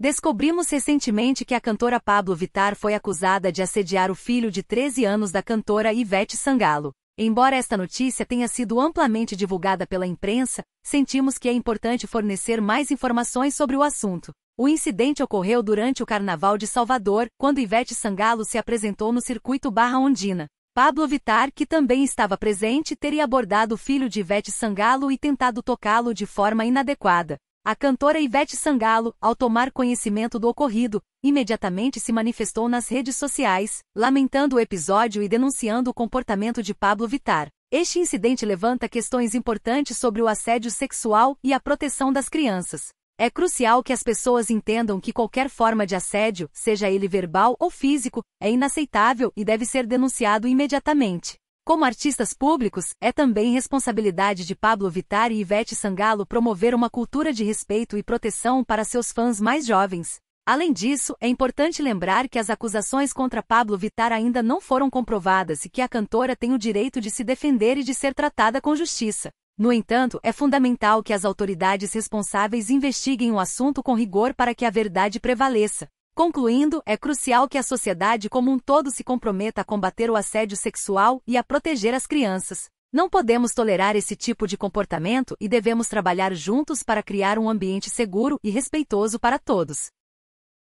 Descobrimos recentemente que a cantora Pabllo Vittar foi acusada de assediar o filho de 13 anos da cantora Ivete Sangalo. Embora esta notícia tenha sido amplamente divulgada pela imprensa, sentimos que é importante fornecer mais informações sobre o assunto. O incidente ocorreu durante o Carnaval de Salvador, quando Ivete Sangalo se apresentou no circuito Barra Ondina. Pabllo Vittar, que também estava presente, teria abordado o filho de Ivete Sangalo e tentado tocá-lo de forma inadequada. A cantora Ivete Sangalo, ao tomar conhecimento do ocorrido, imediatamente se manifestou nas redes sociais, lamentando o episódio e denunciando o comportamento de Pabllo Vittar. Este incidente levanta questões importantes sobre o assédio sexual e a proteção das crianças. É crucial que as pessoas entendam que qualquer forma de assédio, seja ele verbal ou físico, é inaceitável e deve ser denunciado imediatamente. Como artistas públicos, é também responsabilidade de Pabllo Vittar e Ivete Sangalo promover uma cultura de respeito e proteção para seus fãs mais jovens. Além disso, é importante lembrar que as acusações contra Pabllo Vittar ainda não foram comprovadas e que a cantora tem o direito de se defender e de ser tratada com justiça. No entanto, é fundamental que as autoridades responsáveis investiguem o assunto com rigor para que a verdade prevaleça. Concluindo, é crucial que a sociedade como um todo se comprometa a combater o assédio sexual e a proteger as crianças. Não podemos tolerar esse tipo de comportamento e devemos trabalhar juntos para criar um ambiente seguro e respeitoso para todos.